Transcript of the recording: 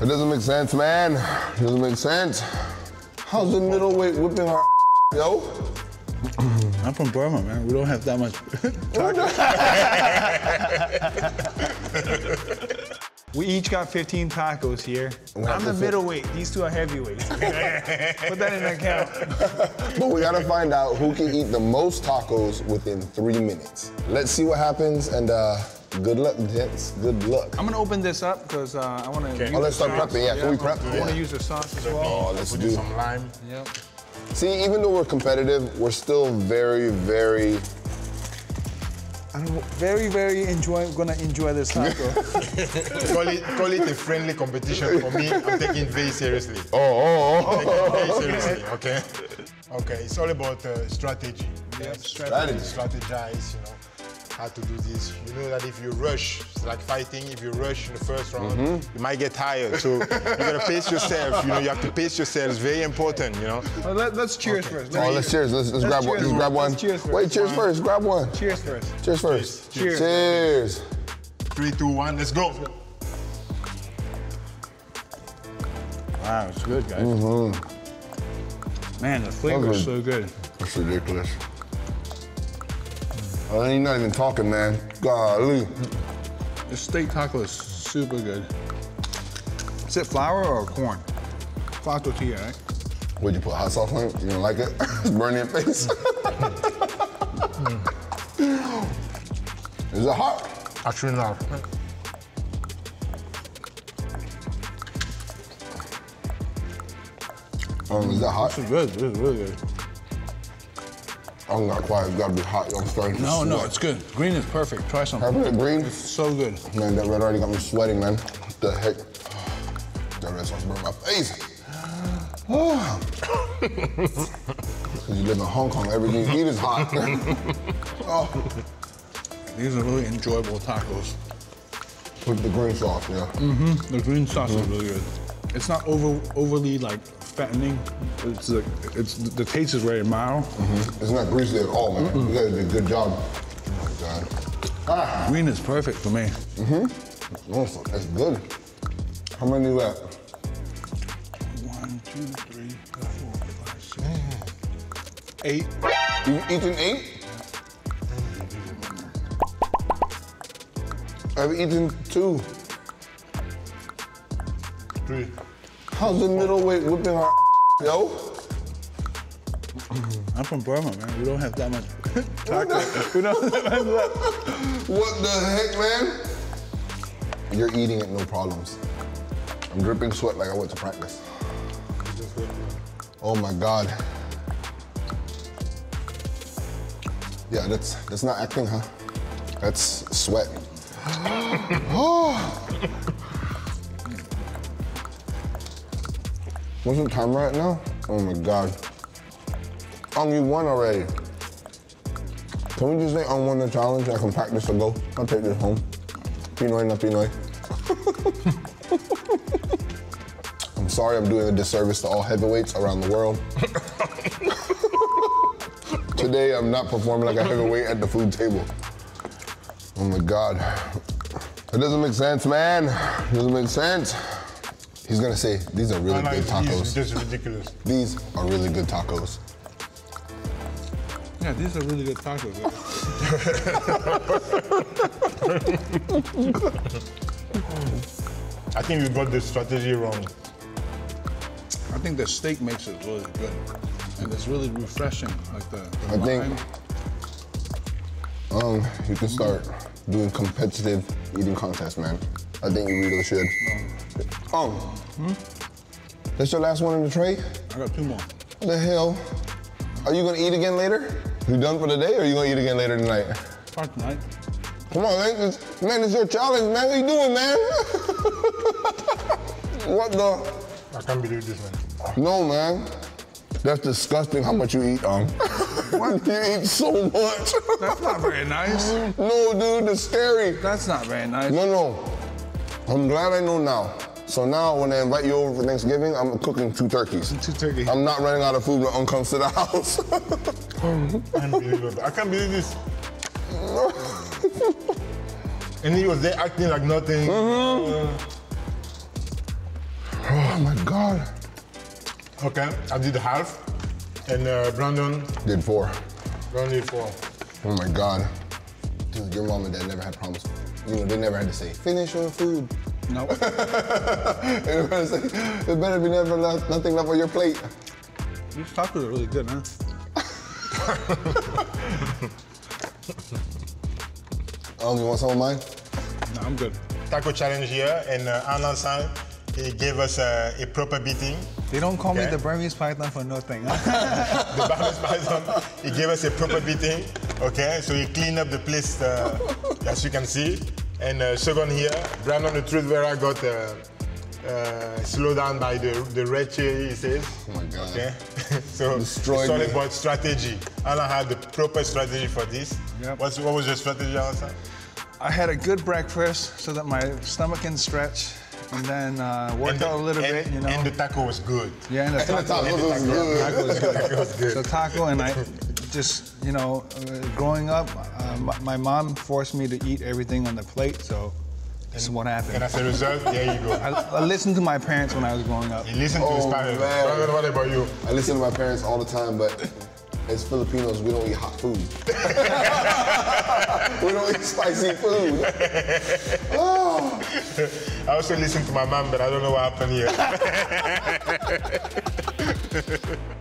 It doesn't make sense, man. It doesn't make sense. How's the middleweight whipping her yo? I'm from Burma, man. We don't have that much tacos. We each got 15 tacos here. I'm the middleweight. These two are heavyweights. Put that in that count. But we gotta find out who can eat the most tacos within 3 minutes. Let's see what happens, and good luck, gents. Good luck. I'm gonna open this up because I wanna. Okay. Oh, let's start prepping. Yeah, can we prep? I wanna use the sauce as well. Oh, let's do some lime. Yep. See, even though we're competitive, we're still very, very gonna enjoy this taco. Call it a friendly competition for me. I'm taking it very seriously. I'm taking it very seriously, okay? Okay, it's all about strategy. Yep, strategy. Strategize, you know, how to do this. You know that if you rush, it's like fighting, if you rush in the first round, you might get tired. So you gotta pace yourself, you know, you have to pace yourself. It's very important, you know? Well, let's cheers first. Let's cheers. Let's grab one. Wait, cheers first, grab one. Cheers first. 3, 2, 1, let's go. Wow, it's good, guys. Man, the flavor is so good. That's ridiculous. Oh, you're not even talking, man. Golly. The steak taco is super good. Is it flour or corn? Flour tortilla, right? Would you put hot sauce on it? You don't like it? It's burning your face. Is it hot? Actually not. Is that hot? This is good. This is really good. I'm not quite, it's gotta be hot. I'm starting to sweat. No, it's good. Green is perfect. Try something. Perfect green? It's so good. Man, that red already got me sweating, man. What the heck? That red sauce burned my face. Oh. You live in Hong Kong, everything you eat is hot. Oh. These are really enjoyable tacos. With the green sauce, yeah. Mm-hmm. The green sauce is really good. It's not overly like fattening. The taste is very mild. It's not greasy at all, man. You guys did a good job. Oh my God. Ah. Green is perfect for me. That's good. How many is that? 1, 2, 3, 4, 5, 6. Man. 8. You eaten 8? I've eaten 2. 3. How's the middleweight whipping her yo? I'm from Burma, man. We don't have that much tacos. We don't have that much. What the heck, man? You're eating it, no problems. I'm dripping sweat like I went to practice. Oh my God. Yeah, that's not acting, huh? That's sweat. What's the time right now? Oh my God. Aung, you won already. Can we just say Aung won the challenge? I can practice to go. I'll take this home. Pinoy, not Pinoy. I'm sorry I'm doing a disservice to all heavyweights around the world. Today I'm not performing like a heavyweight at the food table. Oh my God. It doesn't make sense, man. It doesn't make sense. He's gonna say, these are really good tacos. This is ridiculous. These are really good tacos. Yeah, these are really good tacos. I think you got the strategy wrong. I think the steak makes it really good. And it's really refreshing, like the lime. You can start doing competitive eating contests, man. I think you really should. That's your last one in the tray? I got 2 more. What the hell? Are you gonna eat again later? You done for the day, or are you gonna eat again later tonight? Probably tonight. Come on, man. It's your challenge, man. What you doing, man? What the? I can't believe this, man. No, man. That's disgusting how much you eat, What? You eat so much. That's not very nice. No, dude, it's scary. That's not very nice. No. I'm glad I know now. So now, when I invite you over for Thanksgiving, I'm cooking 2 turkeys. 2 turkeys. I'm not running out of food when Unc comes to the house. Unbelievable. I can't believe this. And he was there acting like nothing. my God. Okay, I did half, and Brandon did four. Brandon did four. Oh my God. Dude, your mom and dad never had problems. You know, they never had to say, finish your food. No. Nope. There better be never left, nothing left on your plate. These tacos are really good, huh? Oh, you want some of mine? No, I'm good. Taco challenge here, and Aung La N Sang, he gave us a proper beating. They don't call me the Burmese python for nothing. The Burmese python, he gave us a proper beating. Okay, so he cleaned up the place, as you can see. And second here, Brandon the Truth Vera got slowed down by the red chair, he says. Oh my God. Okay? So destroyed it's all about strategy. Alan had the proper strategy for this. Yep. What was your strategy, Alan? I had a good breakfast so that my stomach can stretch. And then worked out a little bit, you know. And the taco was good. Yeah, and the taco was good. So taco and I just, you know, growing up, my mom forced me to eat everything on the plate, so this is what happened. And as a result, there you go. I listened to my parents when I was growing up. You listened to his parents. Man. What about you? I listen to my parents all the time, but as Filipinos, we don't eat hot food. We don't eat spicy food. Oh. I also listened to my mom, but I don't know what happened here.